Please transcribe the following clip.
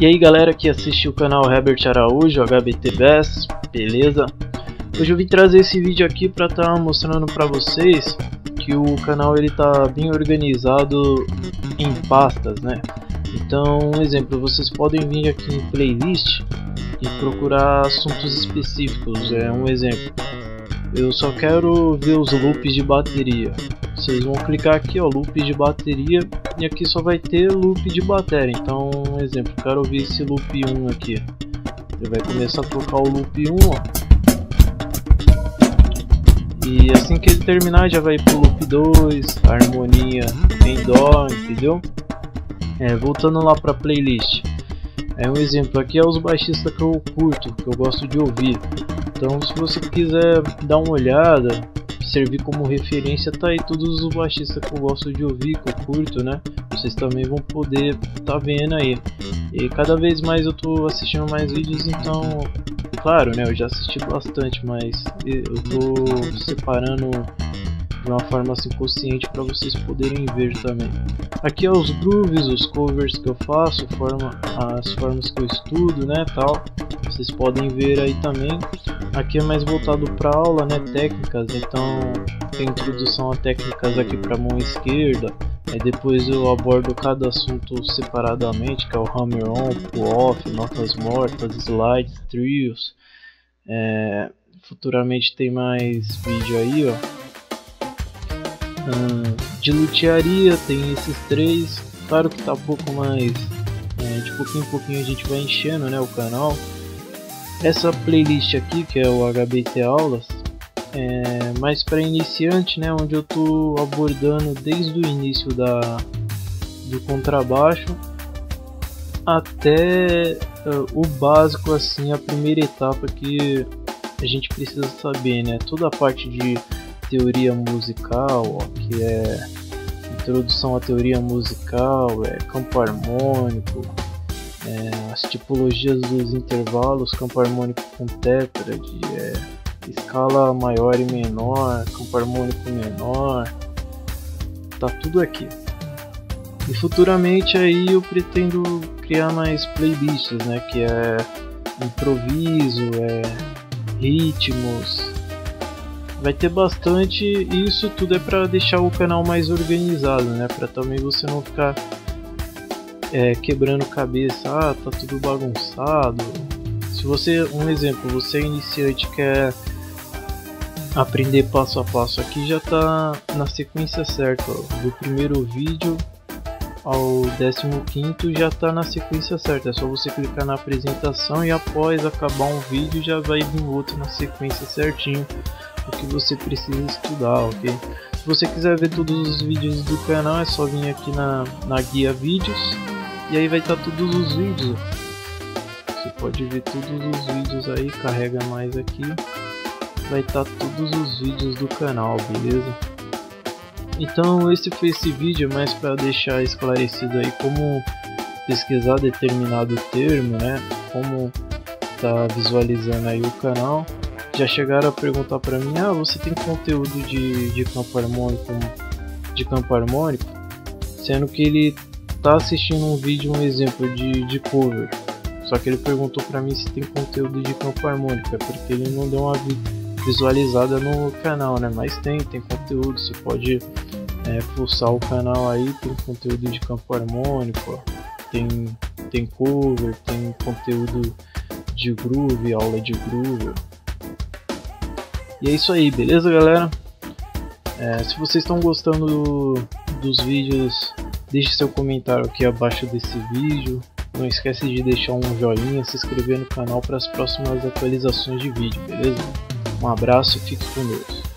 E aí galera que assiste o canal Herbert Araújo, HBT Bass, beleza? Hoje eu vim trazer esse vídeo aqui para estar mostrando para vocês que o canal ele tá bem organizado em pastas, né? Então, um exemplo, vocês podem vir aqui em playlist e procurar assuntos específicos. É um exemplo, eu só quero ver os loops de bateria. Vocês vão clicar aqui, ó, loop de bateria, e aqui só vai ter loop de bateria. Então, um exemplo, quero ouvir esse loop 1 aqui. Ele vai começar a tocar o loop 1, ó. E assim que ele terminar, já vai pro loop 2, a harmonia em dó, entendeu? Voltando lá pra playlist. É um exemplo, aqui é os baixistas que eu curto, que eu gosto de ouvir. Então, se você quiser dar uma olhada, servir como referência, tá aí todos os baixistas que eu gosto de ouvir, que eu curto, né? Vocês também vão poder tá vendo aí. E cada vez mais eu tô assistindo mais vídeos, então, claro, né, eu já assisti bastante, mas eu tô separando de uma forma assim consciente para vocês poderem ver também. Aqui é os grooves, os covers que eu faço, as formas que eu estudo, né, tal. Vocês podem ver aí também. Aqui é mais voltado para aula, né, técnicas. Então tem introdução a técnicas aqui para mão esquerda. Aí depois eu abordo cada assunto separadamente, que é o hammer on, pull off, notas mortas, slides, trios. Futuramente tem mais vídeo aí, ó. De lutearia tem esses três. Claro que tá pouco, mas de pouquinho em pouquinho a gente vai enchendo, né, o canal. Essa playlist aqui, que é o HBT Aulas, é mais para iniciante, né, onde eu tô abordando desde o início do contrabaixo até o básico, assim, a primeira etapa que a gente precisa saber, né, toda a parte de teoria musical, ó, que é introdução à teoria musical, campo harmônico, as tipologias dos intervalos, campo harmônico com tétrade, escala maior e menor, campo harmônico menor, tá tudo aqui. E futuramente aí eu pretendo criar mais playlists, né, que é improviso, ritmos. Vai ter bastante, e isso tudo é para deixar o canal mais organizado, né? Para também você não ficar quebrando cabeça, ah, tá tudo bagunçado. Se você, um exemplo, você é iniciante, quer aprender passo a passo, aqui já tá na sequência certa, ó, do primeiro vídeo ao 15º já tá na sequência certa. É só você clicar na apresentação e após acabar um vídeo já vai vir outro na sequência certinho, o que você precisa estudar, ok? Se você quiser ver todos os vídeos do canal, é só vir aqui na guia vídeos, e aí vai estar todos os vídeos. Você pode ver todos os vídeos aí, carrega mais aqui, vai estar todos os vídeos do canal, beleza? Então esse foi esse vídeo, mas para deixar esclarecido aí como pesquisar determinado termo, né? Como tá visualizando aí o canal. Já chegaram a perguntar para mim, ah, você tem conteúdo de campo harmônico, sendo que ele tá assistindo um vídeo, um exemplo de cover, só que ele perguntou para mim se tem conteúdo de campo harmônico, é porque ele não deu uma visualizada no canal, né? Mas tem conteúdo, você pode pulsar o canal aí, tem conteúdo de campo harmônico, ó. Tem cover, tem conteúdo de groove, aula de groove. E é isso aí, beleza galera? Se vocês estão gostando dos vídeos, deixe seu comentário aqui abaixo desse vídeo. Não esquece de deixar um joinha, se inscrever no canal para as próximas atualizações de vídeo, beleza? Um abraço e fique com Deus.